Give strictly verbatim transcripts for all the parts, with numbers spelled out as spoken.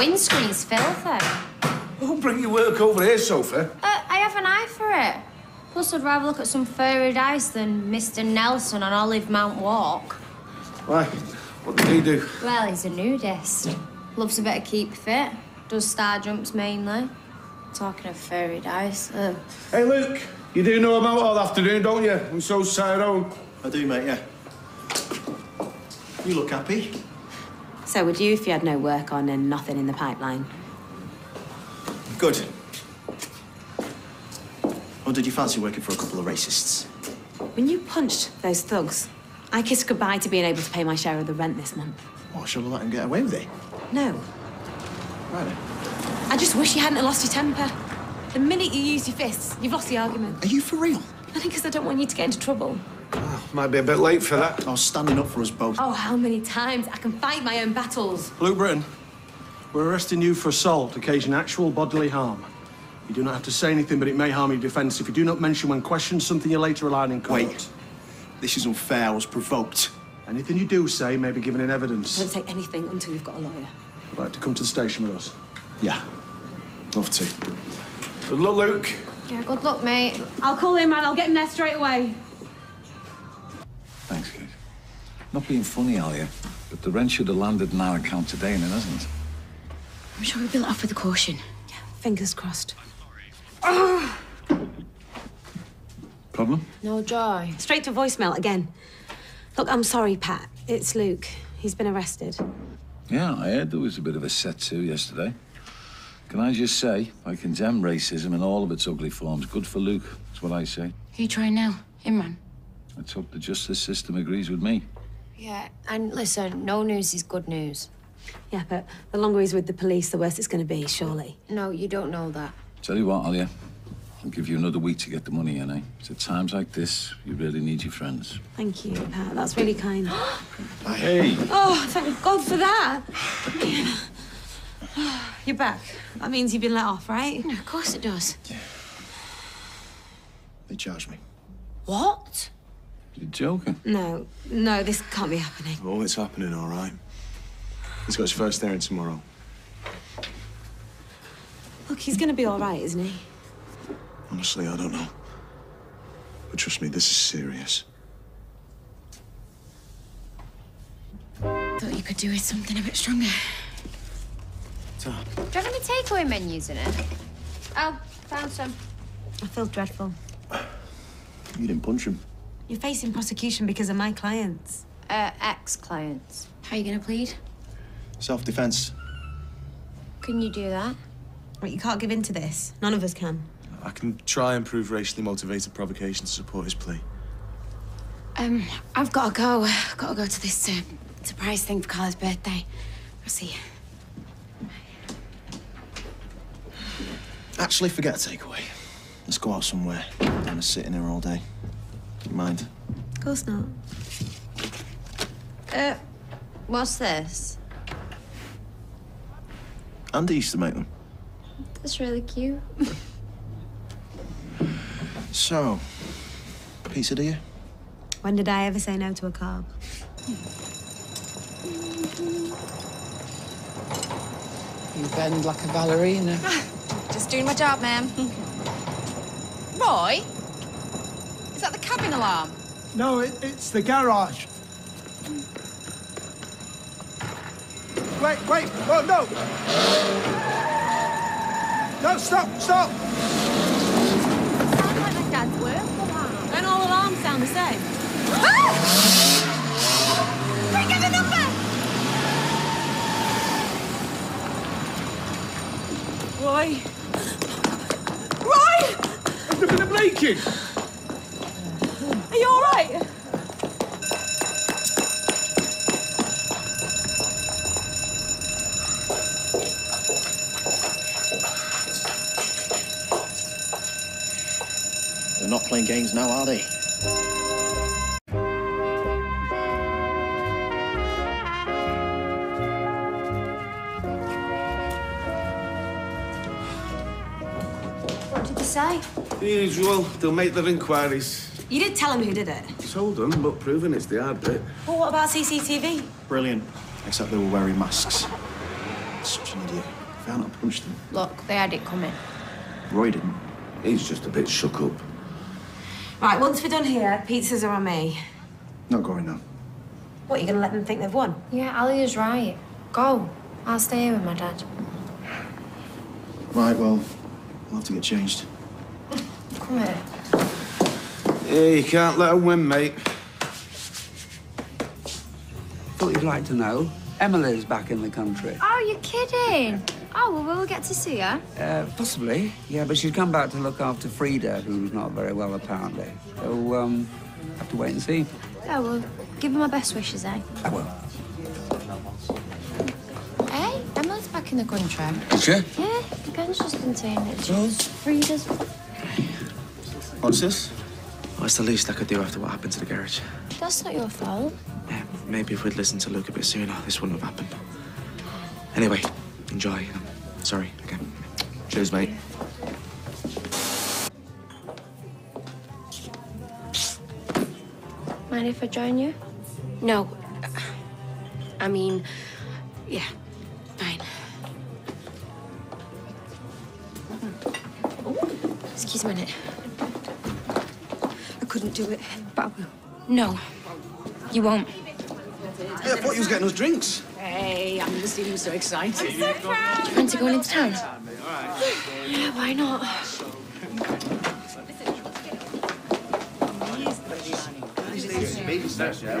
windscreen's filthy. Don't bring your work over here, Sophie. Uh, I have an eye for it. Plus, I'd rather look at some furry dice than Mister Nelson on Olive Mount Walk. Why? What did he do? Well, he's a nudist. Loves a bit of keep fit. Does star jumps mainly. Talking of furry dice. Uh... Hey, Luke, you do know about all afternoon, don't you? And so Tyrone. I do, mate, yeah. You look happy. So would you if you had no work on and nothing in the pipeline? Good. Or did you fancy working for a couple of racists? When you punched those thugs, I kissed goodbye to being able to pay my share of the rent this month. What, shall we let him get away with it? No. Right then. I just wish you hadn't lost your temper. The minute you use your fists, you've lost the argument. Are you for real? I think because I don't want you to get into trouble. Oh, might be a bit late for that. I was standing up for us both. Oh, how many times? I can fight my own battles. Luke Britton, we're arresting you for assault, occasioning actual bodily harm. You do not have to say anything, but it may harm your defence if you do not mention when questioned something you're later allowed in court. Wait. This is unfair. I was provoked. Anything you do say may be given in evidence. Don't say anything until you've got a lawyer. Would you like to come to the station with us? Yeah. Love to. Good luck, Luke. Yeah, good luck, mate. I'll call him, man. I'll get him there straight away. Thanks, Kate. Not being funny, Alia, but the rent should have landed in our account today, and it hasn't. I'm sure we built off with a caution. Yeah, fingers crossed. I'm sorry. Oh! Problem? No joy. Straight to voicemail again. Look, I'm sorry, Pat. It's Luke. He's been arrested. Yeah, I heard there was a bit of a set-to yesterday. Can I just say, I condemn racism in all of its ugly forms. Good for Luke, that's what I say. Who are you trying now? Imran? Let's hope the justice system agrees with me. Yeah, and listen, no news is good news. Yeah, but the longer he's with the police, the worse it's going to be, surely. No, you don't know that. Tell you what, Alia, I'll give you another week to get the money in, eh? It's at times like this, you really need your friends. Thank you, Pat. That's really kind. Hey! Oh, thank God for that. Yeah. You're back. That means you've been let off, right? No, of course it does. Yeah. They charged me. What? You're joking? No, no, this can't be happening. Oh, it's happening, all right. He's got his first hearing tomorrow. Look, he's going to be all right, isn't he? Honestly, I don't know. But trust me, this is serious. Thought you could do with something a bit stronger. So. Do you have any takeaway menus in it? Oh, found some. I feel dreadful. You didn't punch him. You're facing prosecution because of my clients. Uh, ex-clients. How are you going to plead? Self-defense. Can you do that? Wait, you can't give in to this. None of us can. I can try and prove racially motivated provocation to support his plea. Um, I've got to go. I've got to go to this uh, surprise thing for Carla's birthday. I'll see you. Actually, forget a takeaway. Let's go out somewhere. I'm gonna sit in here all day. You mind? Of course not. Uh, what's this? Andy used to make them. That's really cute. So, pizza, do you? When did I ever say no to a carb? You bend like a ballerina. Just doing my job, ma'am. Roy? Is that the cabin alarm? No, it, it's the garage. Wait, wait, oh, no! No, stop, stop! Don't all alarms sound the same? Ah! Quick, get the number! Roy? Roy! There's nothing of leaking! Are you all right? Not playing games now, are they? What did they say? The usual. They'll make their inquiries. You did tell them who did it? Told them, but proving it's the hard bit. Well, what about C C T V? Brilliant. Except they were wearing masks. It's such an idiot. I found out I punched him. Look, they had it coming. Roy didn't. He's just a bit shook up. Right, once we're done here, pizzas are on me. Not going now. What, you're going to let them think they've won? Yeah, Alia's right. Go. I'll stay here with my dad. Right, well, I'll have to get changed. Come here. Yeah, you can't let her win, mate. Thought you'd like to know. Emily's back in the country. Oh, you're kidding. Oh, well, we'll get to see her. Uh, possibly, yeah, but she's come back to look after Frida, who's not very well, apparently. So, um, have to wait and see. Yeah, well, give her my best wishes, eh? I will. Hey, Emily's back in the country. Is she? Yeah, the girl's just been saying that she's Frida's. What's this? Well, it's the least I could do after what happened to the garage. That's not your fault. Yeah, maybe if we'd listened to Luke a bit sooner, this wouldn't have happened. Anyway. Enjoy. Sorry, again. Okay. Cheers, mate. Mind if I join you? No. I mean, yeah, fine. Oh, excuse me a minute. I couldn't do it, but I will. No, you won't. Yeah, I thought you was getting us drinks. Hey, I'm just even so excited. I'm so proud. Do you fancy going into town? Yeah, why not?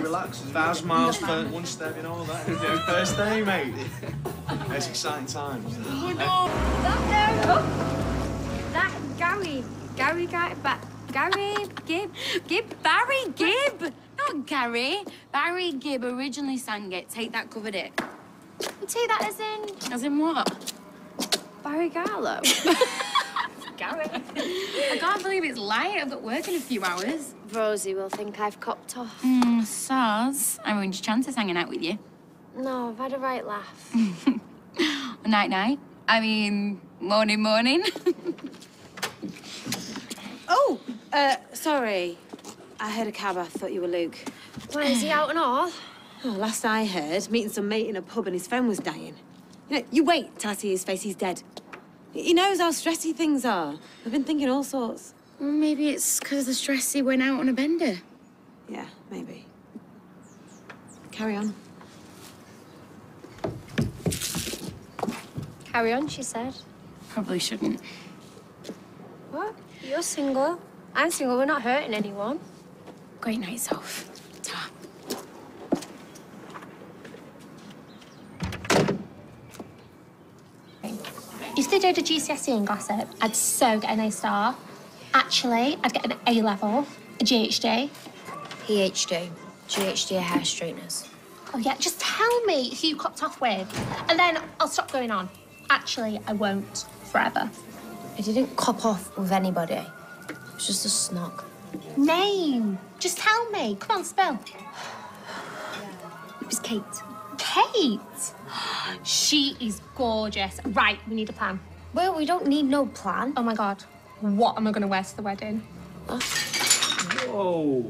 Relax. Thousand miles per one step and all that. First day, mate. It's exciting times. Oh no! That um, oh, that Gary, Gary guy, but Gary Gib, Gib Barry Gibb. Not Gary. Barry Gibb originally sang it. Take That covered it. You take that as in? As in what? Barry Garlow. Gary. I can't believe it's light. I've got work in a few hours. Rosie will think I've copped off. Mmm, Saz. I ruined your chances hanging out with you. No, I've had a right laugh. Night-night. I mean, morning, morning. Oh, uh, sorry. I heard a cab. I thought you were Luke. Why, is he out and all? Oh, last I heard, meeting some mate in a pub and his phone was dying. You know, you wait till I see his face, he's dead. He knows how stressy things are. I've been thinking all sorts. Maybe it's because the stress he went out on a bender. Yeah, maybe. Carry on. Carry on, she said. Probably shouldn't. What? You're single. I'm single. We're not hurting anyone. Great night, Soph. Ta. Used to do the G C S E in gossip. I'd so get an A star. Actually, I'd get an A level, a G H D. P H D. G H D are hair straighteners. Oh, yeah, just tell me who you copped off with, and then I'll stop going on. Actually, I won't forever. I didn't cop off with anybody. It's just a snog. Name. Just tell me. Come on, spill. It was Kate. Kate? She is gorgeous. Right, we need a plan. Well, we don't need no plan. Oh, my God. What am I going to wear to the wedding? Whoa.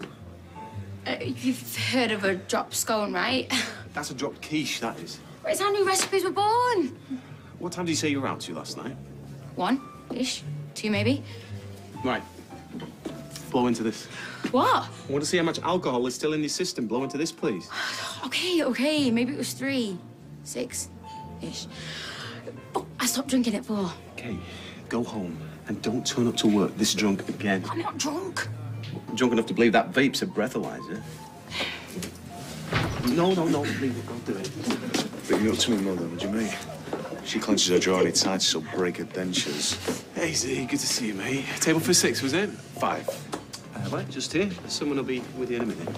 Uh, you've heard of a drop scone, right? That's a drop quiche, that is. But it's how new recipes were born. What time did you say you were out to last night? One-ish. Two, maybe. Right. Blow into this. What? I want to see how much alcohol is still in your system. Blow into this, please. Okay, okay. Maybe it was three, six-ish. But I stopped drinking at four. Okay, go home and don't turn up to work this drunk again. I'm not drunk. Drunk enough to believe that vape's a breathalyzer. No, no, no. Leave it. Don't do it. Bring it up to me, mother. What do you mean? She clenches her jaw any tight, she'll break her dentures. Hey, Z, good to see you, mate. Table for six, was it? Five. Uh, right, just here. Someone will be with you in a minute.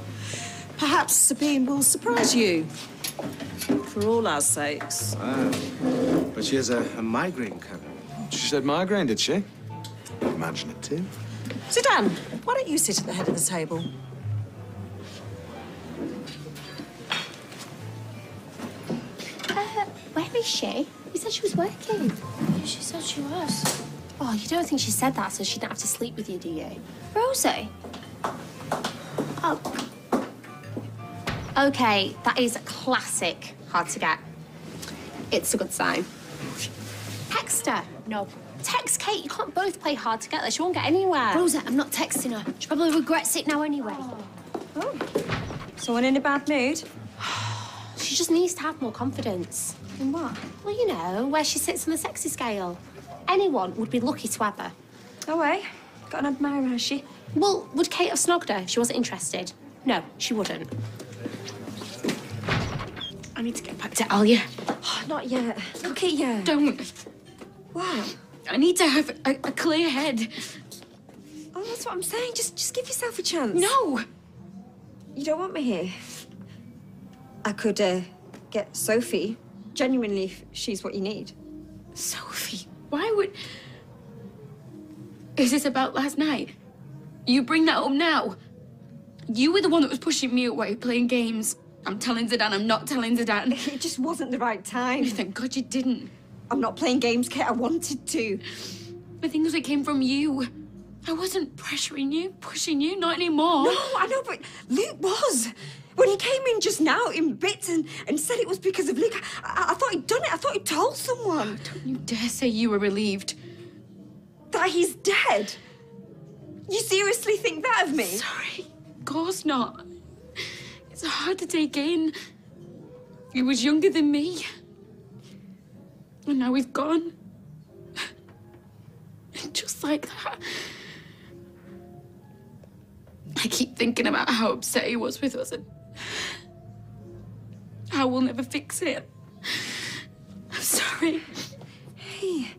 Perhaps Sabine will surprise you. For all our sakes. Wow. But she has a, a migraine coming. She said migraine, did she? Imagine it, too. Zidane, why don't you sit at the head of the table? Uh, where is she? You said she was working. Yeah, she said she was. Oh, you don't think she said that so she didn't have to sleep with you, do you? Rosie? Oh. OK, that is classic hard to get. It's a good sign. text her. No. Text Kate. You can't both play hard to get there. She won't get anywhere. Rosa, I'm not texting her. She probably regrets it now anyway. Oh. Oh. Someone in a bad mood? She just needs to have more confidence. In what? Well, you know, where she sits on the sexy scale. Anyone would be lucky to have her. Oh, eh? Got an admirer, has she? Well, would Kate have snogged her if she wasn't interested? No, she wouldn't. I need to get back to Alia. Oh, not yet. Look at you. Don't. What? I need to have a, a clear head. Oh, that's what I'm saying. Just, just give yourself a chance. No. You don't want me here. I could uh, get Sophie. Genuinely, if she's what you need. Sophie? Why would... Is this about last night? You bring that up now? You were the one that was pushing me away, playing games. I'm telling Zidane, I'm not telling Zidane. It just wasn't the right time. Thank God you didn't. I'm not playing games, Kate. I wanted to. The thing was, it came from you. I wasn't pressuring you, pushing you, not anymore. No, I know, but Luke was. When he came in just now in bits and, and said it was because of Luke, I, I, I thought he'd done it. I thought he'd told someone. Oh, don't you dare say you were relieved. That he's dead? You seriously think that of me? Sorry, of course not. It's hard to take in. He was younger than me. And now he's gone. And just like that. I keep thinking about how upset he was with us and how we'll never fix it. I'm sorry. Hey,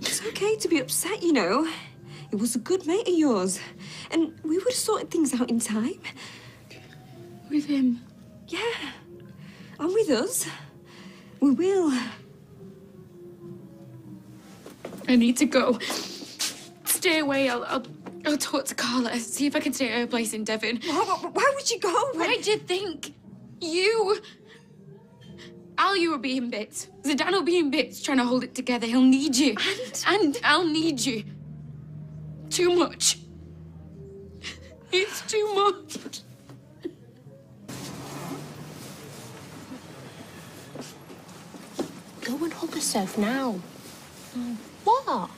it's okay to be upset, you know. It was a good mate of yours. And we would have sorted things out in time. With him? Yeah. And with us. We will. I need to go. Stay away. I'll... I'll... I'll talk to Carla, see if I can stay at her place in Devon. Why, why would you go? Why did you think? You... Alia will be in bits. Zidane will be in bits trying to hold it together. He'll need you. And? And I'll need you. Too much. It's too much. Go and hug herself now. Mm. What?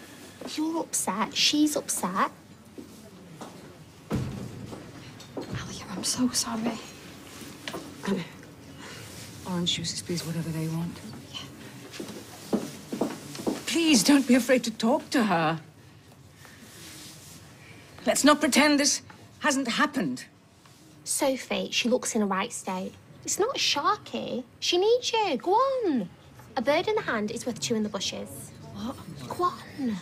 You're upset, she's upset. I'm so sorry. Um, orange juices, please, whatever they want. Yeah. Please, don't be afraid to talk to her. Let's not pretend this hasn't happened. Sophie, she looks in a right state. It's not sharky. She needs you. Go on. A bird in the hand is worth two in the bushes. What? Go on.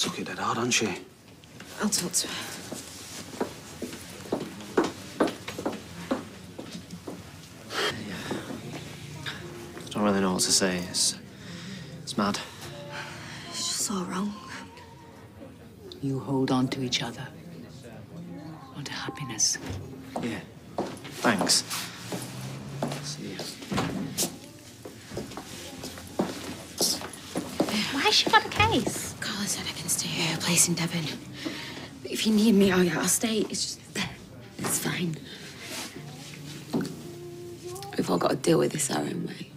Took it dead hard, hasn't she? I'll talk to her. I don't really know what to say. It's... it's mad. It's just all wrong. You hold on to each other. Or to happiness. Yeah. Thanks. See ya. Why's she got a case? I said I can stay at her place in Devon. But if you need me, I'll, I'll stay. It's just... it's fine. We've all got to deal with this our own way.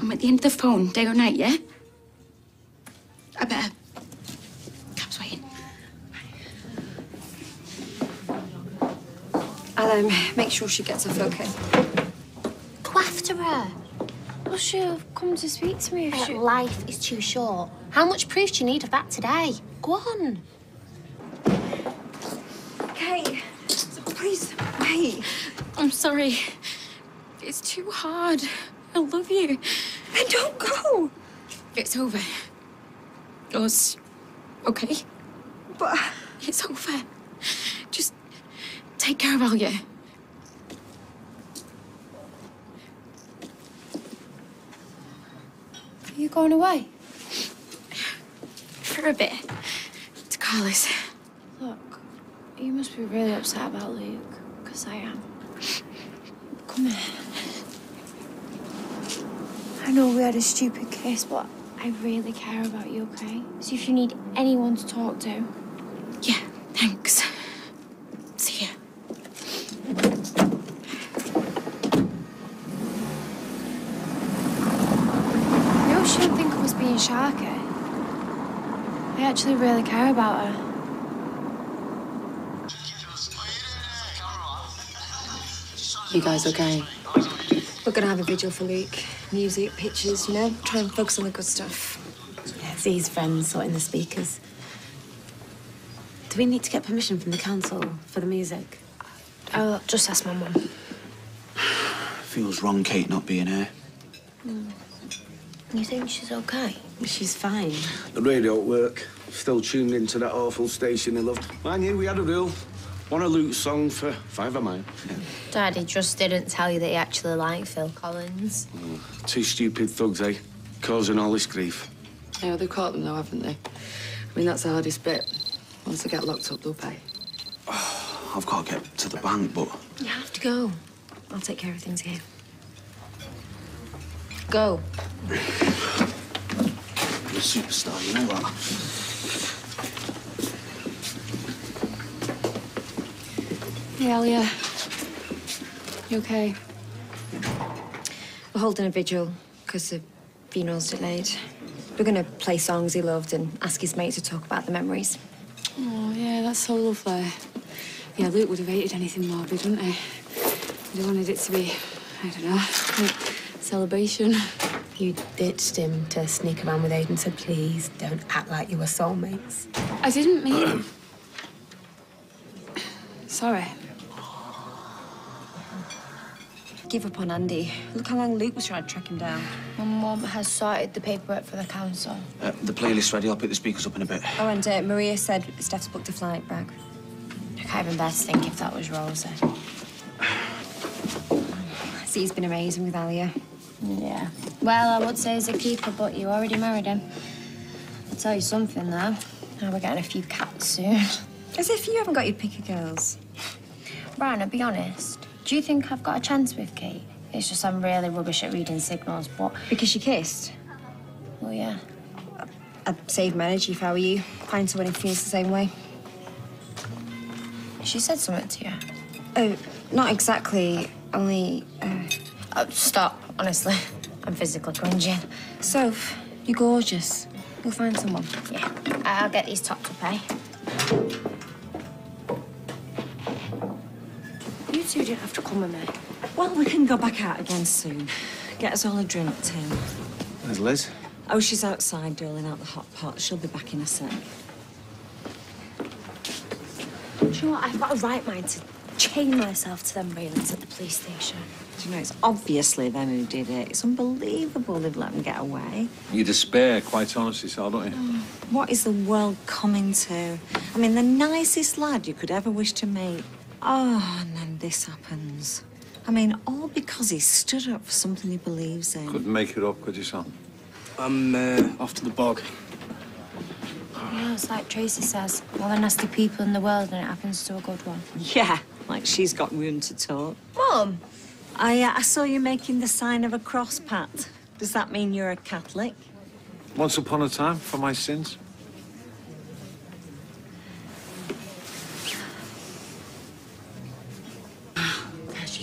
I'm at the end of the phone, day or night, yeah? I better. Cap's waiting. I'll um, make sure she gets off OK. Go after her. Well, she'll have come to speak to me if uh, she... Life is too short. How much proof do you need of that today? Go on. Kate, please, wait. I'm sorry. It's too hard. I love you. Then don't go. It's over. Us, okay? But... It's over. Just take care of Alia. Are you going away? For a bit. To Carla's. Look, you must be really upset about Luke, because I am. Come here. I know we had a stupid kiss, but I really care about you, okay? So if you need anyone to talk to... Yeah, thanks. See ya. actually really care about her. You guys okay? We're gonna have a vigil for Luke. Music, pictures, you know? Try and focus on the good stuff. Yeah, it's these friends sorting the speakers. Do we need to get permission from the council for the music? I'll just ask my mum. Feels wrong, Kate, not being here. Mm. You think she's okay? She's fine. The radio at work. Still tuned into that awful station they loved. Mind you, we had a rule. One of Luke's songs for five of mine. Yeah. Daddy just didn't tell you that he actually liked Phil Collins. Oh, two stupid thugs, eh? Causing all this grief. Yeah, they've caught them, though, haven't they? I mean, that's the hardest bit. Once they get locked up, they'll pay. Oh, I've got to get to the bank, but... You have to go. I'll take care of things here. Go. You're a superstar, you know that. Hey, Alia. You okay? We're holding a vigil because the funeral's delayed. We're going to play songs he loved and ask his mates to talk about the memories. Oh, yeah, that's so lovely. Yeah, Luke would have hated anything morbid, wouldn't he? He wanted it to be, I don't know, like celebration. You ditched him to sneak around with Aidan, so please don't act like you were soulmates. I didn't mean... Sorry. Give up on Andy. Look how long Luke was trying to track him down. My mum has sorted the paperwork for the council. Uh, the playlist's ready. I'll pick the speakers up in a bit. Oh, and uh, Maria said Steph's booked a flight back. I can't even bear to think if that was Rosie. I see he's been amazing with Alia. Yeah. Well, I would say he's a keeper, but you already married him. I'll tell you something, though. Now we're getting a few cats soon. As if you haven't got your pick of girls. Rana, be honest. Do you think I've got a chance with Kate? It's just I'm really rubbish at reading signals, but... Because she kissed? Well, yeah. I'd save my energy if I were you. Find someone who feels the same way. She said something to you? Oh, not exactly, only... Uh... Oh, stop, honestly. I'm physically cringing. Soph, you're gorgeous. You'll find someone. Yeah, I'll get these topped up, eh? You didn't have to come with me. Well, we can go back out again soon. Get us all a drink, Tim. Where's Liz? Oh, she's outside doling out the hot pot. She'll be back in a sec. Do you know what? I've got a right mind to chain myself to them railings at the police station. Do you know, it's obviously them who did it. It's unbelievable they've let them get away. You despair, quite honestly, Sal, don't you? Oh, what is the world coming to? I mean, the nicest lad you could ever wish to meet. Oh, and then this happens. I mean, all because he stood up for something he believes in. Couldn't make it up, could you, son? I'm uh, off to the bog. Yeah, it's like Tracy says, all the nasty people in the world, and it happens to a good one. Yeah, like she's got room to talk. Mum! I, uh, I saw you making the sign of a cross, Pat. Does that mean you're a Catholic? Once upon a time, for my sins.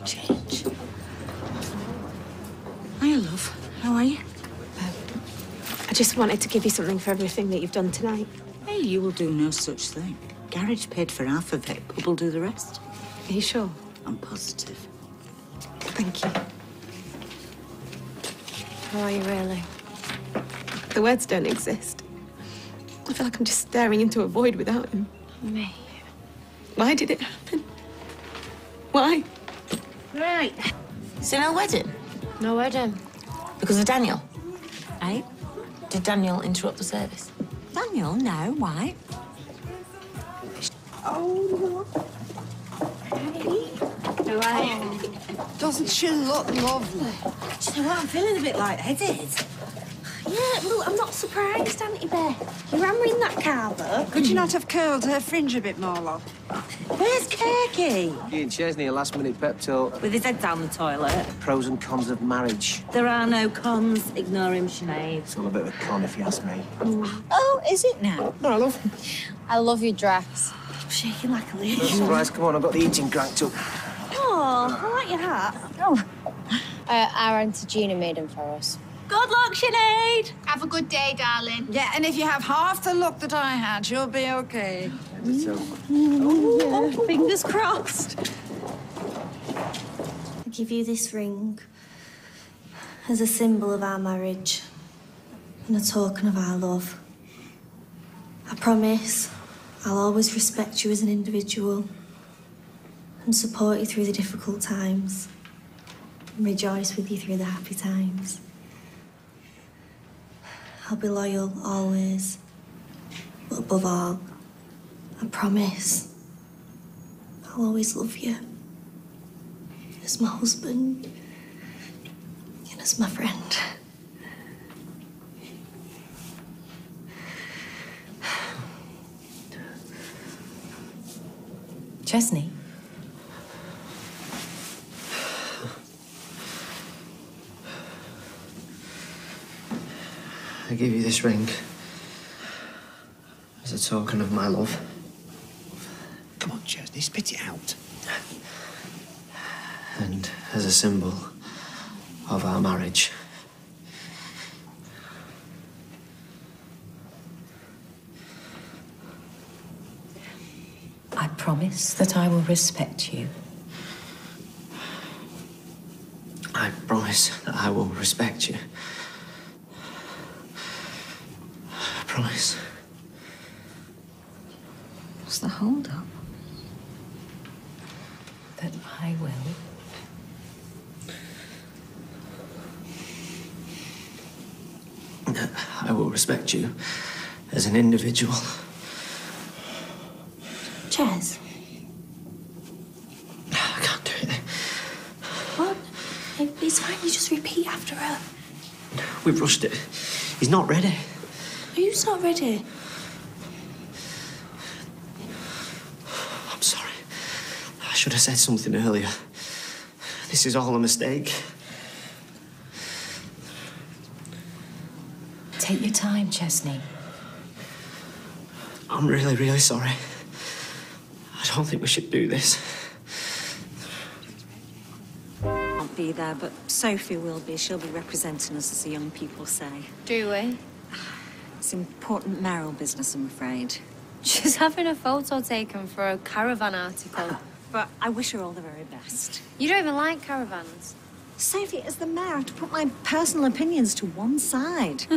Change. Hiya, love. How are you? Um, I just wanted to give you something for everything that you've done tonight. Hey, you will do no such thing. Garage paid for half of it. Pub will do the rest. Are you sure? I'm positive. Thank you. How are you, really? The words don't exist. I feel like I'm just staring into a void without him. Me. Why did it happen? Why? Right. So no wedding? No wedding. Because of Daniel? Eh? Did Daniel interrupt the service? Daniel? No. Why? Oh. Hey. Right. Doesn't she look lovely? Do you know what? I'm feeling a bit light-headed. Yeah, well, I'm not surprised, Auntie Bear. You're hammering that Carla. Could you not have curled her fringe a bit more, love? Where's Kirky? He and Chesney, a last-minute pep talk. With his head down the toilet. Pros and cons of marriage. There are no cons. Ignore him, Sinead. It's all a bit of a con, if you ask me. Mm. Oh, is it now? No, love. I love your dress. I'm shaking like a leaf. No surprise. Come on, I've got the eating cranked up. Oh, I like your hat. Oh. Uh, our Auntie Gina made him for us. Good luck, Sinead. Have a good day, darling. Yeah, and if you have half the luck that I had, you'll be okay. So. Oh, yeah. Oh, fingers crossed. I give you this ring as a symbol of our marriage and a token of our love. I promise I'll always respect you as an individual and support you through the difficult times and rejoice with you through the happy times. I'll be loyal always, but above all, I promise I'll always love you as my husband and as my friend. Chesney? I give you this ring as a token of my love. Come on, Chesney, spit it out. And as a symbol of our marriage. I promise that I will respect you. I promise that I will respect you. Promise. What's the hold up? That I will. That I will respect you as an individual. Ches. No, I can't do it. What? It's fine, you just repeat after her. No, we've rushed it. He's not ready. Who's not ready? I'm sorry. I should have said something earlier. This is all a mistake. Take your time, Chesney. I'm really, really sorry. I don't think we should do this. I won't be there, but Sophie will be. She'll be representing us, as the young people say. Do we? It's important marital business, I'm afraid. She's having a photo taken for a caravan article. Uh, but I wish her all the very best. You don't even like caravans. Sophie, as the mayor, I have to put my personal opinions to one side.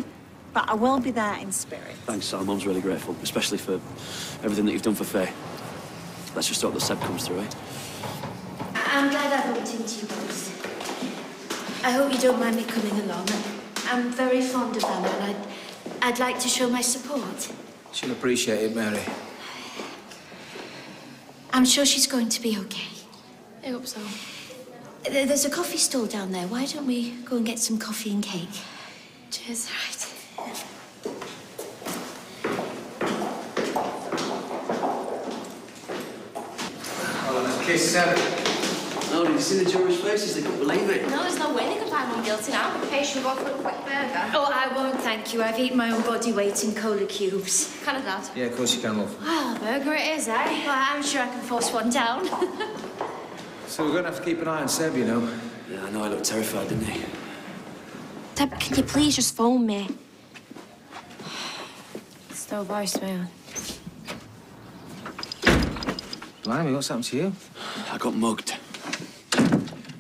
But I will be there in spirit. Thanks, Sal. Mum's really grateful, especially for everything that you've done for Faye. Let's just hope that Seb comes through, eh? I'm glad I've looked into you both. I hope you don't mind me coming along. I'm very fond of them, and I... I'd like to show my support. She'll appreciate it, Mary. I'm sure she's going to be okay. I hope so. There's a coffee stall down there. Why don't we go and get some coffee and cake? Cheers. Right. Oh, that's case seven. Oh, did you see the jury's faces? They couldn't believe it. No, there's no way they could find me guilty now. Hey, she'll go for a quick burger. Oh, I won't, thank you. I've eaten my own body weight in cola cubes. Can I, Dad? Yeah, of course you can, love. Oh, burger it is, eh? Well, I'm sure I can force one down. So we're going to have to keep an eye on Seb, you know. Yeah, I know. I looked terrified, didn't he? Seb, can you please just phone me? Still voicemail. Blimey, what's happened to you? I got mugged.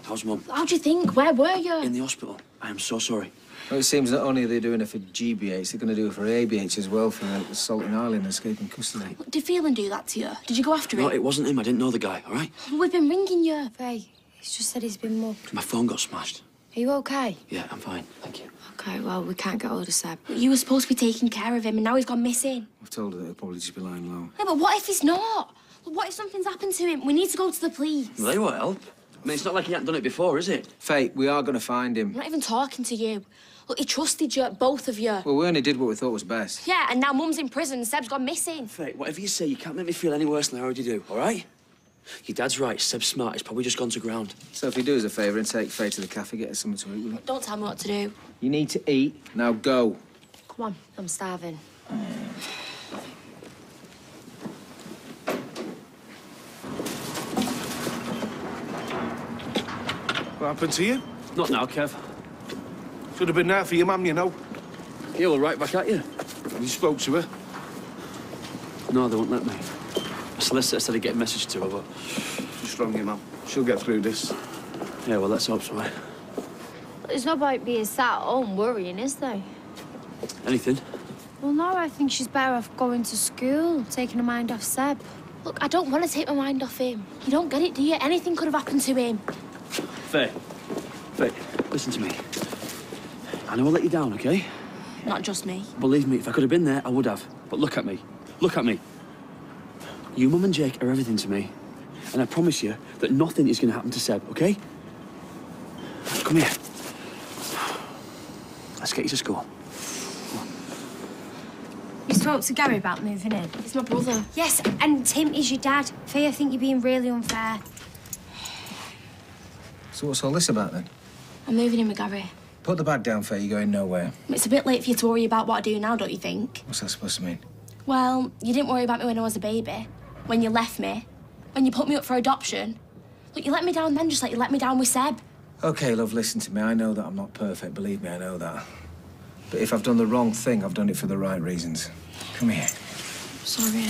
How's Mum? How do you think? Where were you? In the hospital. I am so sorry. Well, it seems not only are they doing it for G B H, they're going to do it for A B H as well for assaulting Arlen and escaping custody. Look, did Phelan do that to you? Did you go after him? No, it? it wasn't him. I didn't know the guy, all right? We've been ringing you. Faye, he's just said he's been mugged. My phone got smashed. Are you OK? Yeah, I'm fine. Thank you. OK, well, we can't get hold of Seb. You were supposed to be taking care of him and now he's gone missing. I've told her that he'll probably just be lying low. Yeah, but what if he's not? What if something's happened to him? We need to go to the police. Well, they won't help. I mean, it's not like he hadn't done it before, is it? Faye, we are going to find him. I'm not even talking to you. Look, he trusted you, both of you. Well, we only did what we thought was best. Yeah, and now Mum's in prison and Seb's gone missing. Faye, whatever you say, you can't make me feel any worse than I already do, all right? Your dad's right, Seb's smart. He's probably just gone to ground. So if you do us a favour and take Faye to the cafe, get her something to eat, will you? Don't tell me what to do. You need to eat. Now go. Come on, I'm starving. What happened to you? Not now, Kev. Should have been there for your mum, you know. He'll right back at you. Have you spoke to her? No, they won't let me. A solicitor said I'd get a message to her, but... Just wrong, your mum. She'll get through this. Yeah, well, let's hope so, eh? But there's no point being sat at home worrying, is there? Anything? Well, no, I think she's better off going to school, taking her mind off Seb. Look, I don't want to take my mind off him. You don't get it, do you? Anything could have happened to him. Faye. Faye, listen to me. I know I let you down, OK? Not just me. Believe me, if I could have been there, I would have. But look at me. Look at me. You, Mum and Jake are everything to me. And I promise you that nothing is going to happen to Seb, OK? Come here. Let's get you to school. You spoke to Gary about moving in? He's my brother. Yes, and Tim is your dad. Faye, I think you're being really unfair. So what's all this about, then? I'm moving in with Gary. Put the bag down, Faye. You're going nowhere. It's a bit late for you to worry about what I do now, don't you think? What's that supposed to mean? Well, you didn't worry about me when I was a baby, when you left me, when you put me up for adoption. Look, you let me down then, just like you let me down with Seb. OK, love, listen to me. I know that I'm not perfect. Believe me, I know that. But if I've done the wrong thing, I've done it for the right reasons. Come here. Sorry.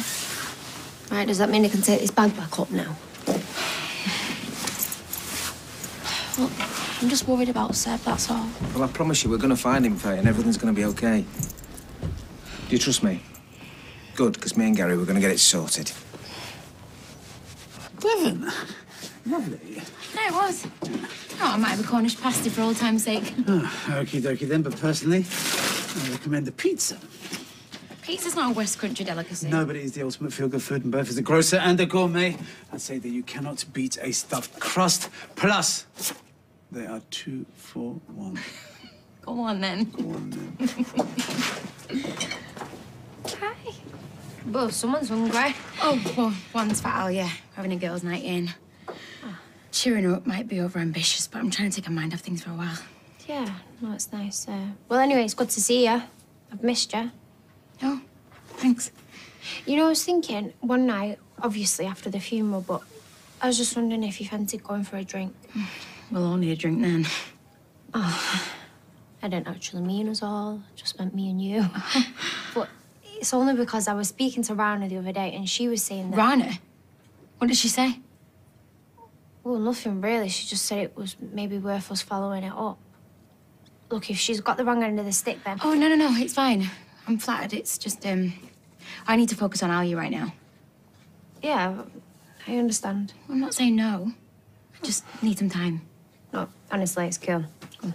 Right, does that mean I can take this bag back up now? Look, I'm just worried about Seb, that's all. Well, I promise you, we're going to find him, Faye, and everything's going to be OK. Do you trust me? Good, because me and Gary, we're going to get it sorted. Brilliant. Lovely. No, it was. Oh, I might have a Cornish pasty for old time's sake. Oh, okie dokie then, but personally, I recommend the pizza. Pizza's not a West Country delicacy. No, but it is the ultimate feel-good food, and both as a grocer and a gourmet, I'd say that you cannot beat a stuffed crust. Plus, they are two for one. Go on then. Go on then. Hi. Well, someone's hungry. Oh, well, one's for Alia. We're having a girls' night in. Cheering her up might be over-ambitious, but I'm trying to take her mind off things for a while. Yeah, no, it's nice. Uh, well, anyway, it's good to see you. I've missed you. Oh, thanks. You know, I was thinking one night, obviously after the funeral, but I was just wondering if you fancied going for a drink. Well, only a drink then. Oh, I didn't actually mean us all. I just meant me and you. But it's only because I was speaking to Rana the other day, and she was saying that... Rana? What did she say? Well, nothing really. She just said it was maybe worth us following it up. Look, if she's got the wrong end of the stick, then... Oh, no, no, no, it's fine. I'm flattered. It's just, um... I need to focus on Alia right now. Yeah, I understand. I'm not saying no. I just need some time. No, honestly, it's cool. Come on.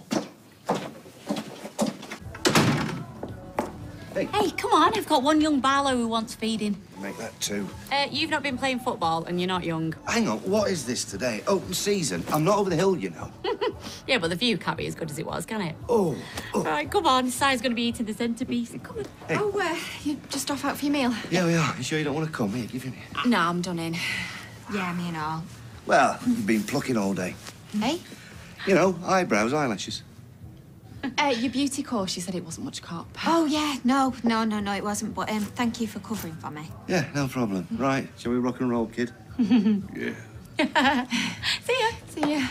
Hey. Hey, come on. I've got one young Barlow who wants feeding. Make that two. Uh, you've not been playing football and you're not young. Hang on, what is this today? Open season. I'm not over the hill, you know. Yeah, but the view can't be as good as it was, can it? Oh. oh. Right, come on. Si's going to be eating the centrepiece. Come on. Hey. Oh, uh, you're just off out for your meal. Yeah, we are. You sure you don't want to come? Here, give him it. No, I'm done in. Yeah, me and all. Well, you've been plucking all day. Hey? You know, eyebrows, eyelashes. Uh, your beauty course, you said it wasn't much cop. Oh, yeah, no, no, no, no, it wasn't. But um, thank you for covering for me. Yeah, no problem. Right, shall we rock and roll, kid? Yeah. See ya. See ya.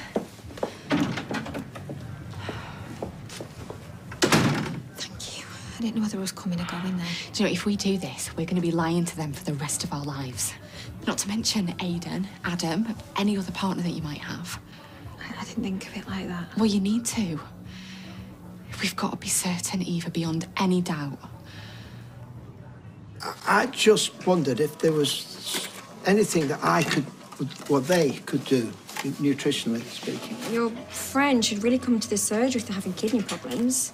Thank you. I didn't know whether I was coming or going there. Do you know, if we do this, we're going to be lying to them for the rest of our lives. Not to mention Aidan, Adam, any other partner that you might have. I, I didn't think of it like that. Well, you need to. We've got to be certain, Eva, beyond any doubt. I just wondered if there was anything that I could, or they could do, nutritionally speaking. Your friend should really come to the surgery if they're having kidney problems.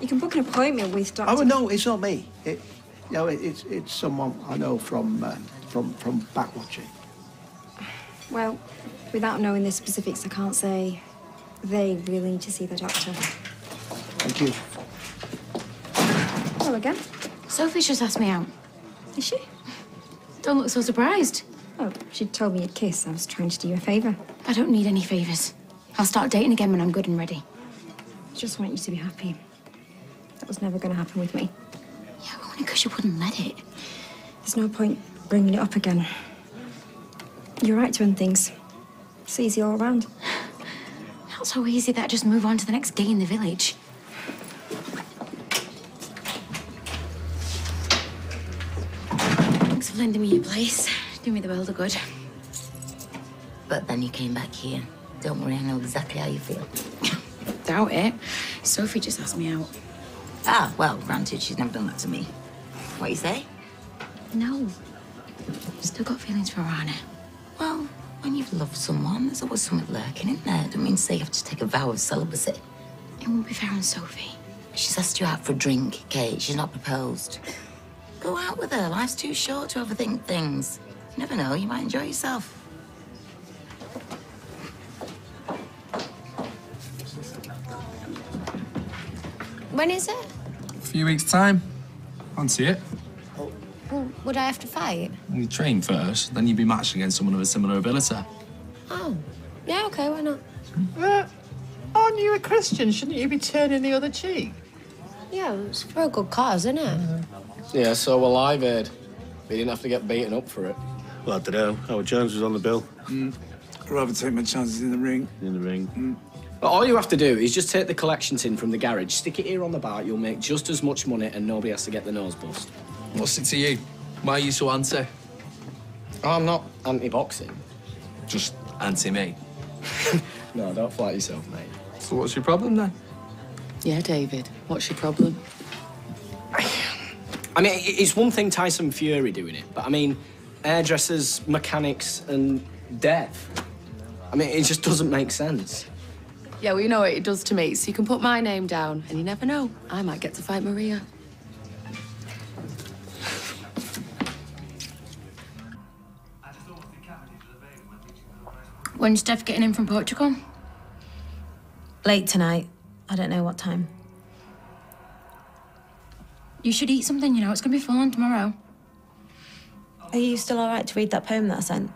You can book an appointment with Doctor Oh, no, it's not me. It, you know, it, it's, it's someone I know from, uh, from, from back watching. Well, without knowing the specifics, I can't say they really need to see the doctor. Thank you. Hello again. Sophie's just asked me out. Is she? Don't look so surprised. Oh, she told me you'd kiss. I was trying to do you a favour. I don't need any favours. I'll start dating again when I'm good and ready. Just want you to be happy. That was never going to happen with me. Yeah, only because you wouldn't let it. There's no point bringing it up again. You're right to end things. It's easy all around. Not so easy that I just move on to the next gay in the village. lending me your place. Do me the world of good. But then you came back here. Don't worry, I know exactly how you feel. Doubt it. Sophie just asked me out. Ah, well, granted, she's never done that to me. What you say? No. Still got feelings for Rana. Well, when you've loved someone, there's always something lurking in there. Don't mean to say you have to take a vow of celibacy. It won't be fair on Sophie. She's asked you out for a drink, Kate. She's not proposed. Go out with her. Life's too short to overthink things. You never know, you might enjoy yourself. When is it? A few weeks' time. Fancy it. Well, would I have to fight? You train first, then you'd be matched against someone of a similar ability. Oh. Yeah, okay, why not? Uh, aren't you a Christian? Shouldn't you be turning the other cheek? Yeah, it's for a good cause, isn't it? Mm -hmm. Yeah, so well, I've heard. We didn't have to get beaten up for it. Well, I don't know. Howard Jones was on the bill. Mm. I'd rather take my chances in the ring. In the ring. Mm. But all you have to do is just take the collection tin from the garage, stick it here on the bar, you'll make just as much money and nobody has to get the nose bust. What's it to you? Why are you so anti? Oh, I'm not anti-boxing. Just anti-me. No, don't flatter yourself, mate. So what's your problem, then? Yeah, David, what's your problem? I mean, it's one thing Tyson Fury doing it, but I mean, hairdressers, mechanics and death. I mean, it just doesn't make sense. Yeah, well, you know what it does to me, so you can put my name down, and you never know, I might get to fight Maria. When's Steph getting in from Portugal? Late tonight. I don't know what time. You should eat something, you know, it's gonna be full on tomorrow. Are you still all right to read that poem that I sent?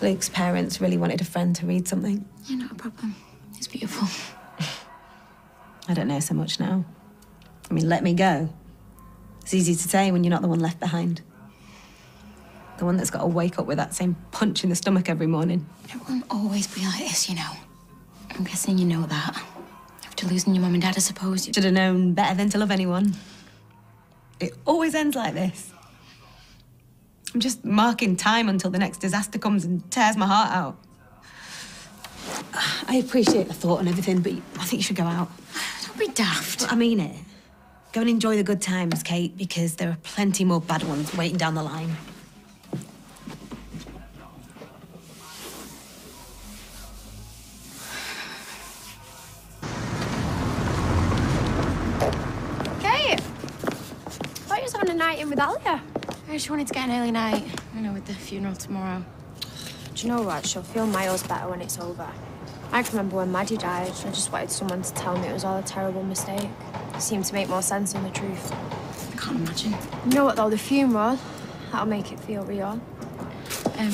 Luke's parents really wanted a friend to read something. Yeah, not a problem. It's beautiful. I don't know so much now. I mean, let me go. It's easy to say when you're not the one left behind. The one that's got to wake up with that same punch in the stomach every morning. It won't always be like this, you know. I'm guessing you know that. After losing your mum and dad, I suppose you... Should have known better than to love anyone. It always ends like this. I'm just marking time until the next disaster comes and tears my heart out. I appreciate the thought and everything, but I think you should go out. Don't be daft. I mean it. Go and enjoy the good times, Kate, because there are plenty more bad ones waiting down the line. Kate! I thought you was having a night in with Alia. I just wanted to get an early night, you know, with the funeral tomorrow. Do you know what? She'll feel miles better when it's over. I can remember when Maggie died, I just wanted someone to tell me it was all a terrible mistake. It seemed to make more sense than the truth. I can't imagine. You know what, though? The funeral, that'll make it feel real. Um,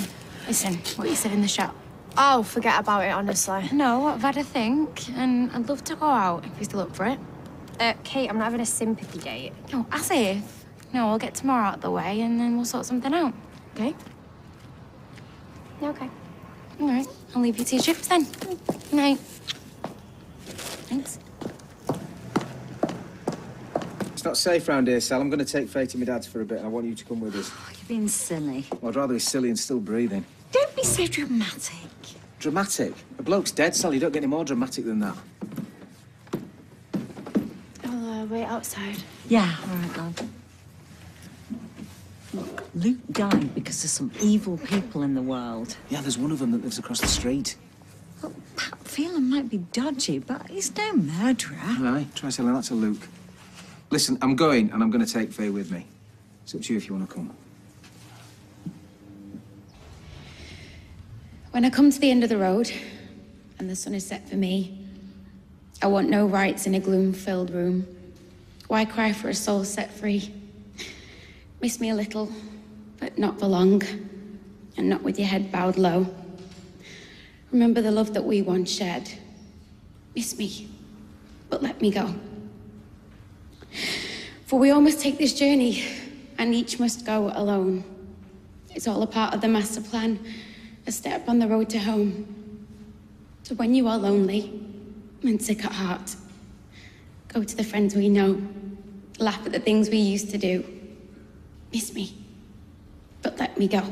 listen, what you said in the shop? Oh, forget about it, honestly. No, I've had a think, and I'd love to go out if you're still up for it. Uh, Kate, I'm not having a sympathy date. No, as if. No, we'll get tomorrow out of the way and then we'll sort something out, okay? Okay. All right, I'll leave you to your chips then. Good night. Thanks. It's not safe round here, Sal. I'm going to take Faye to my dad's for a bit and I want you to come with us. Oh, you're being silly. Well, I'd rather be silly and still breathing. Don't be so dramatic. Dramatic? A bloke's dead, Sal. You don't get any more dramatic than that. I'll uh, wait outside. Yeah, all right, love. Look, Luke died because there's some evil people in the world. Yeah, there's one of them that lives across the street. Well, Pat, Phelan might be dodgy, but he's no murderer. Aye, try selling that to Luke. Listen, I'm going, and I'm going to take Faye with me. It's up to you if you want to come. When I come to the end of the road, and the sun is set for me, I want no rights in a gloom-filled room. Why cry for a soul set free? Miss me a little, but not for long, and not with your head bowed low. Remember the love that we once shared. Miss me, but let me go. For we all must take this journey, and each must go alone. It's all a part of the master plan, a step on the road to home. So when you are lonely and sick at heart, go to the friends we know, laugh at the things we used to do. Miss me, but let me go.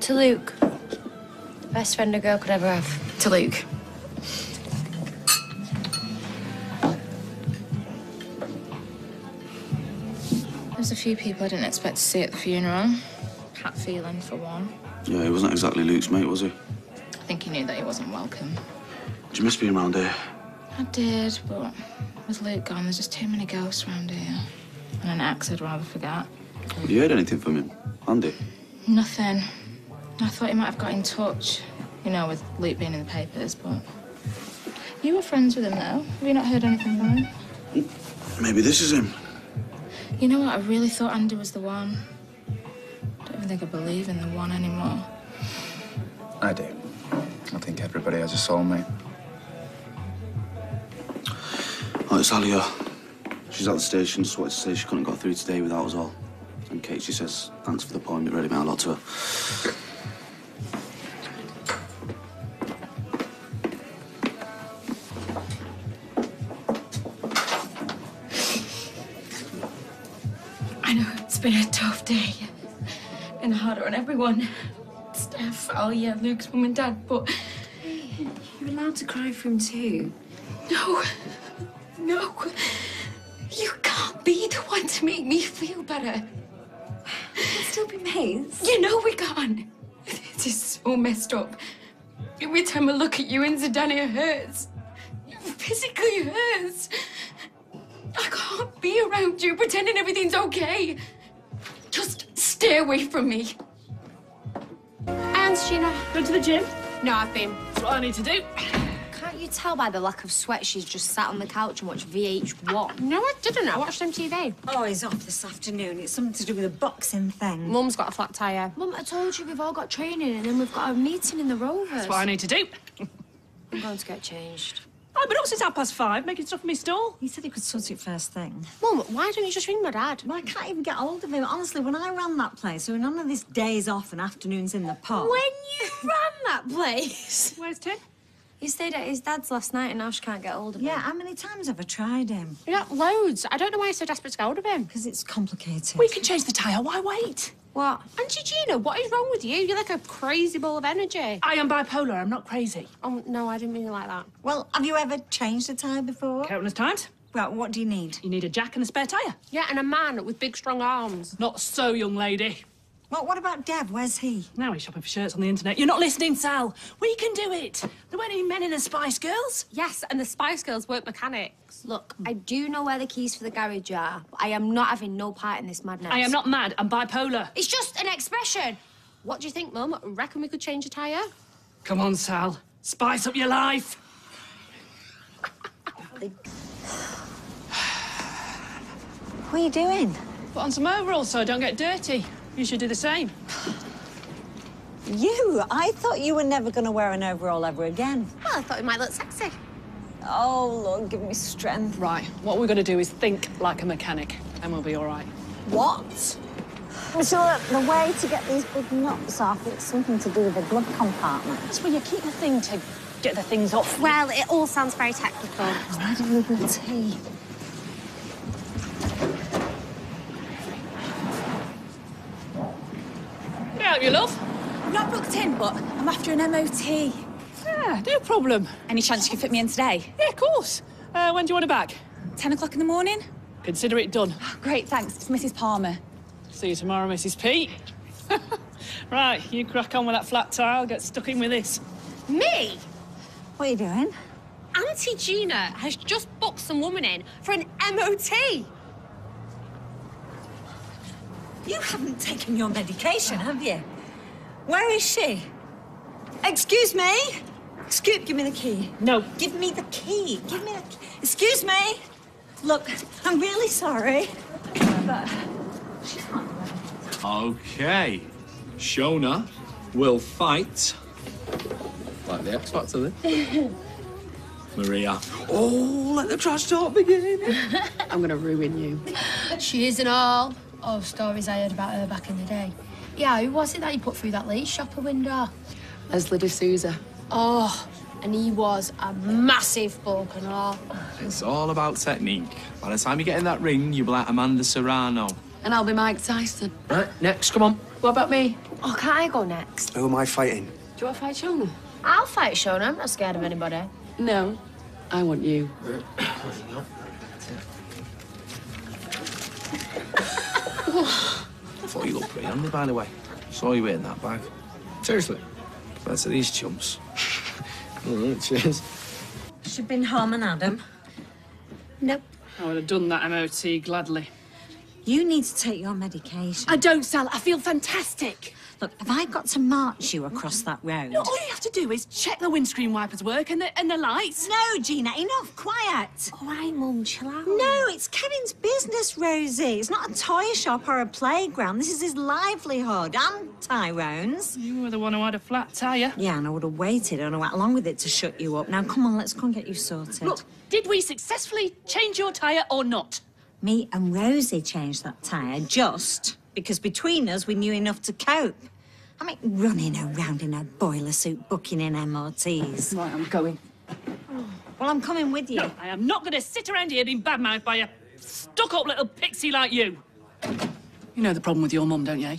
To Luke. The best friend a girl could ever have. To Luke. There's a few people I didn't expect to see at the funeral. Pat Phelan, for one. Yeah, he wasn't exactly Luke's mate, was he? I think he knew that he wasn't welcome. Did you miss being around here? I did, but with Luke gone, there's just too many ghosts around here. And an axe I'd rather forget. Have you heard anything from him, Andy? Nothing. I thought he might have got in touch, you know, with Luke being in the papers, but... You were friends with him, though. Have you not heard anything from him? Maybe this is him. You know what? I really thought Andy was the one. I don't even think I believe in the one anymore. I do. I think everybody has a soulmate. Oh, it's Alia. She's at the station, just wanted to say she couldn't get through today without us all. And Kate, she says, thanks for the poem. It really meant a lot to her. It's been a tough day, and harder on everyone. Steph, oh yeah, Luke's mum and dad, but... Hey, you're allowed to cry for him too. No, no. You can't be the one to make me feel better. We can still be mates. You know we can't. This is so messed up. Every time I look at you and Zidane, it hurts. It physically hurts. I can't be around you pretending everything's okay. Just stay away from me. And Sheena. Go to the gym? No, I've been. That's what I need to do. Can't you tell by the lack of sweat she's just sat on the couch and watched V H one? No, I didn't. I watched M T V. Oh, he's off this afternoon. It's something to do with a boxing thing. Mum's got a flat tyre. Mum, I told you we've all got training and then we've got a meeting in the Rovers. That's what I need to do. I'm going to get changed. I've been up since half past five, making stuff in my stall. He said he could sort it first thing. Mum, why don't you just ring my dad? Well, I can't even get hold of him. Honestly, when I ran that place, there were none of this days off and afternoons in the pub. When you ran that place? Where's Tim? He stayed at his dad's last night and now she can't get hold of him. Yeah, how many times have I tried him? Yeah, loads. I don't know why he's so desperate to get hold of him. Because it's complicated. We can change the tyre. Why wait? What? Auntie Gina, what is wrong with you? You're like a crazy ball of energy. I am bipolar. I'm not crazy. Oh, no, I didn't mean you like that. Well, have you ever changed a tyre before? Countless times. Well, what do you need? You need a jack and a spare tyre. Yeah, and a man with big, strong arms. Not so, young lady. Well, what about Dad? Where's he? Now he's shopping for shirts on the internet. You're not listening, Sal. We can do it. There weren't any men in the Spice Girls. Yes, and the Spice Girls weren't mechanics. Look, I do know where the keys for the garage are, but I am not having no part in this madness. I am not mad. I'm bipolar. It's just an expression. What do you think, Mum? Reckon we could change a tyre? Come on, Sal. Spice up your life. What are you doing? Put on some overalls so I don't get dirty. You should do the same. You? I thought you were never going to wear an overall ever again. Well, I thought it might look sexy. Oh, Lord, give me strength. Right, what we're going to do is think like a mechanic, and we'll be all right. What? Sure, the way to get these big knots off, it's something to do with the glove compartment. That's where you keep the thing to get the things off. Well, it all sounds very technical. I'm out of liberal tea. You love? I'm not booked in, but I'm after an M O T. Yeah, no problem. Any chance you can fit me in today? Yeah, of course. Uh, when do you want it back? ten o'clock in the morning. Consider it done. Oh, great, thanks. It's Missus Palmer. See you tomorrow, Missus Pete. Right, you crack on with that flat tire. I'll get stuck in with this. Me? What are you doing? Auntie Gina has just booked some woman in for an M O T. You haven't taken your medication, have you? Where is she? Excuse me? Excuse... Give me the key. No. Give me the key. Give me the key. Excuse me. Look, I'm really sorry, but she's not there. OK. Shona will fight... Like the X Factor, then. Maria. Oh, let the trash talk begin. I'm going to ruin you. She isn't all... Oh, stories I heard about her back in the day. Yeah, who was it that you put through that late shopper window? As Liddy Souza. Oh, and he was a massive bulk and all. It's all about technique. By the time you get in that ring, you'll be like Amanda Serrano. And I'll be Mike Tyson. Right, next, come on. What about me? Oh, can't I go next? Who am I fighting? Do you want to fight Shona? I'll fight Shona. I'm not scared of anybody. No, I want you. I thought you looked pretty handy, by the way. Saw you wearing that bag. Seriously? Compared to these chumps. All right, cheers. She'd been harming Adam. Nope. I would have done that M O T gladly. You need to take your medication. I don't, Sal. I feel fantastic. Look, have I got to march you across that road? No, all you have to do is check the windscreen wipers work and the, and the lights. No, Gina, enough. Quiet. All right, Mum, chill out. No, it's Kevin's business, Rosie. It's not a toy shop or a playground. This is his livelihood and Tyrone's. You were the one who had a flat tyre. Yeah, and I would have waited and I went along with it to shut you up. Now, come on, let's go and get you sorted. Look, did we successfully change your tyre or not? Me and Rosie changed that tyre just because between us we knew enough to cope. I mean, running around in a boiler suit, booking in M R Ts. Right, I'm going. Well, I'm coming with you. No, I am not going to sit around here being badmouthed by a stuck-up little pixie like you. You know the problem with your mum, don't you?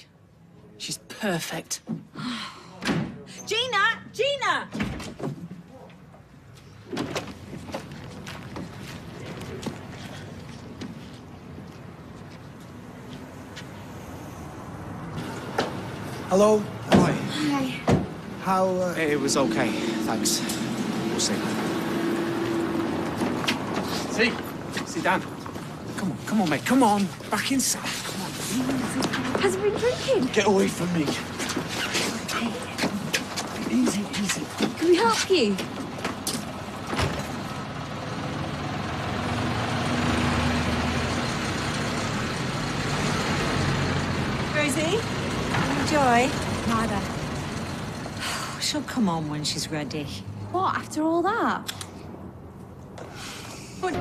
She's perfect. Gina! Gina! Hello? Hi. Hi. How... Uh... It was okay, thanks. We'll see. See? Zidane. Come on, come on, mate, come on. Back inside, come on. Has he been drinking? Get away from me. Hey. Easy, easy. Can we help you? Rosie? Joy? Neither. She'll come on when she's ready. What, after all that? What?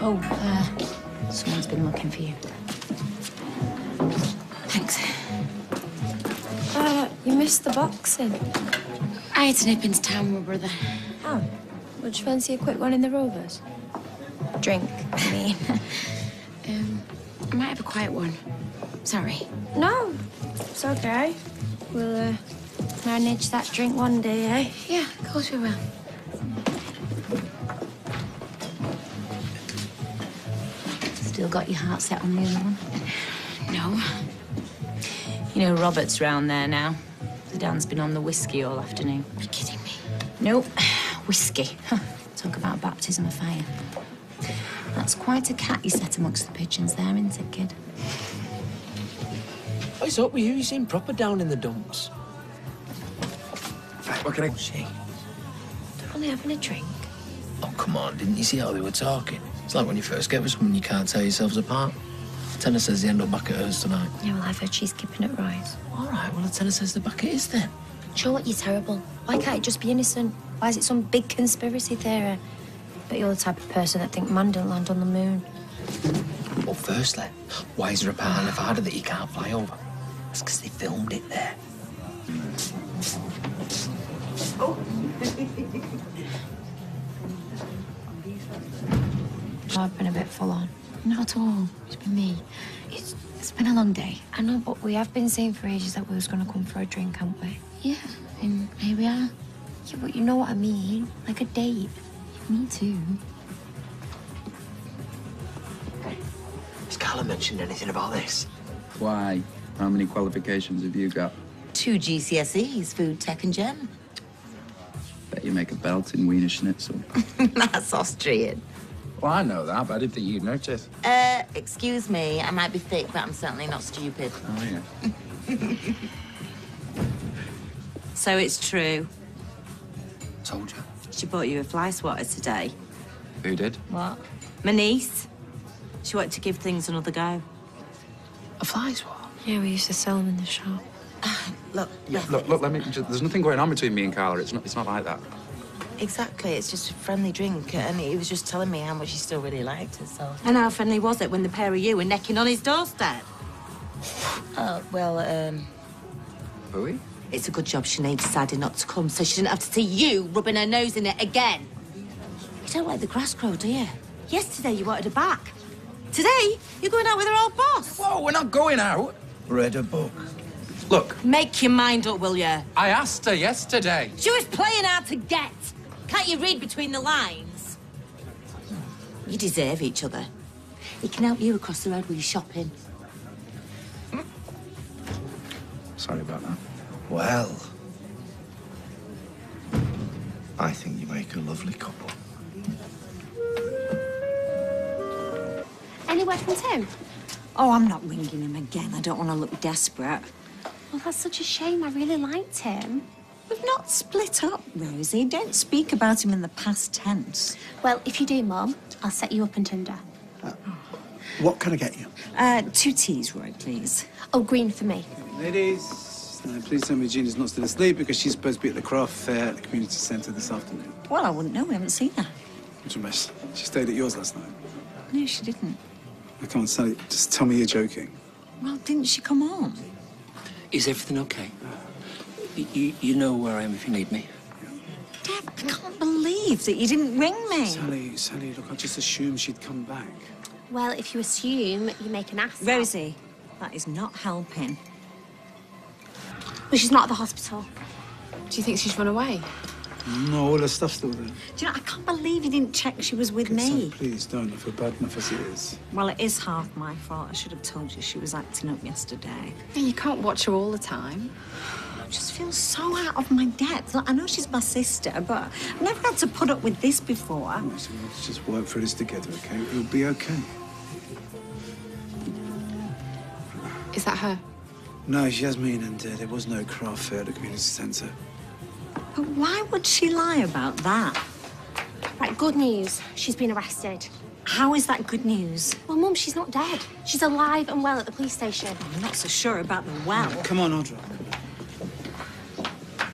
Oh, uh, someone's been looking for you. Thanks. Uh, you missed the boxing. I had to nip into town with my brother. Oh. Would you fancy a quick one in the Rovers? Drink, I mean. um, I might have a quiet one. Sorry. No, it's okay. We'll uh, manage that drink one day, eh? Yeah, of course we will. Still got your heart set on the other one? No. You know Robert's round there now. Zidane's been on the whiskey all afternoon. Are you kidding me? Nope. Whiskey. Talk about baptism of fire. That's quite a cat you set amongst the pigeons there, isn't it, kid? What's up with you? You seem proper down in the dumps. What can I say? They're only having a drink. Oh, come on, didn't you see how they were talking? It's like when you first get with someone, you can't tear yourselves apart. Tenor says they end up back at hers tonight. Yeah, well, I've heard she's keeping it right. All right, well, the tenor says they're back at his then. Sure, you're terrible. Why can't it just be innocent? Why is it some big conspiracy theory? But you're the type of person that think man didn't land on the moon. Well, firstly, why is there a part of Nevada that you can't fly over? That's because they filmed it there. Oh. I've been a bit full on. Not at all. It's been me. It's, it's been a long day. I know, but we have been saying for ages that we was going to come for a drink, haven't we? Yeah, and here we are. Yeah, but you know what I mean. Like a date. Me too. Has Carla mentioned anything about this? Why? How many qualifications have you got? Two G C S Es, food, tech and gem. Bet you make a belt in Wiener Schnitzel. That's Austrian. Well, I know that, but I didn't think you'd notice. Uh, excuse me, I might be thick, but I'm certainly not stupid. Oh, yeah. So it's true. Told you. She bought you a fly swatter today. Who did? What? My niece. She wanted to give things another go. A fly swatter? Yeah, we used to sell them in the shop. Look, yeah, look, look. Let me. Just, there's nothing going on between me and Carla. It's not. It's not like that. Exactly. It's just a friendly drink, and he was just telling me how much he still really liked herself. And how friendly was it when the pair of you were necking on his doorstep? Oh, well, um... Bowie? It's a good job Sinead decided not to come, so she didn't have to see you rubbing her nose in it again. You don't let the grass grow, do you? Yesterday you wanted her back. Today, you're going out with her old boss. Whoa, we're not going out. Read a book. Look. Make your mind up, will you? I asked her yesterday. She was playing hard to get. Can't you read between the lines? You deserve each other. He can help you across the road with your shopping. Sorry about that. Well, I think you make a lovely couple. Any word from Tim? Oh, I'm not ringing him again. I don't want to look desperate. Well, that's such a shame. I really liked him. We've not split up, Rosie. Don't speak about him in the past tense. Well, if you do, Mum, I'll set you up in Tinder. Uh, what can I get you? Uh, two teas, Roy, please. Oh, green for me. Ladies, now please tell me Jean is not still asleep because she's supposed to be at the craft fair at the community centre this afternoon. Well, I wouldn't know. We haven't seen her. What a mess. She stayed at yours last night. No, she didn't. I can't say. Just tell me you're joking. Well, didn't she come on? Is everything okay? You, you know where I am if you need me. Dad, I can't believe that you didn't ring me. Sally, Sally, look, I just assumed she'd come back. Well, if you assume, you make an ass. Rosie, that is not helping. Well, she's not at the hospital. Do you think she's run away? No, all her stuff's still there. Do you know, I can't believe you didn't check she was with me. So please don't. I feel bad enough as it is. Well, it is half my fault. I should have told you she was acting up yesterday. And you can't watch her all the time. I just feel so out of my depth. Like, I know she's my sister, but I've never had to put up with this before. No, so let's just work through this together, OK? It'll be OK. Is that her? No, it's Yasmeen, and uh, there was no craft fair at the community centre. But why would she lie about that? Right, good news. She's been arrested. How is that good news? Well, Mum, she's not dead. She's alive and well at the police station. I'm not so sure about the well. Come on, Audrey.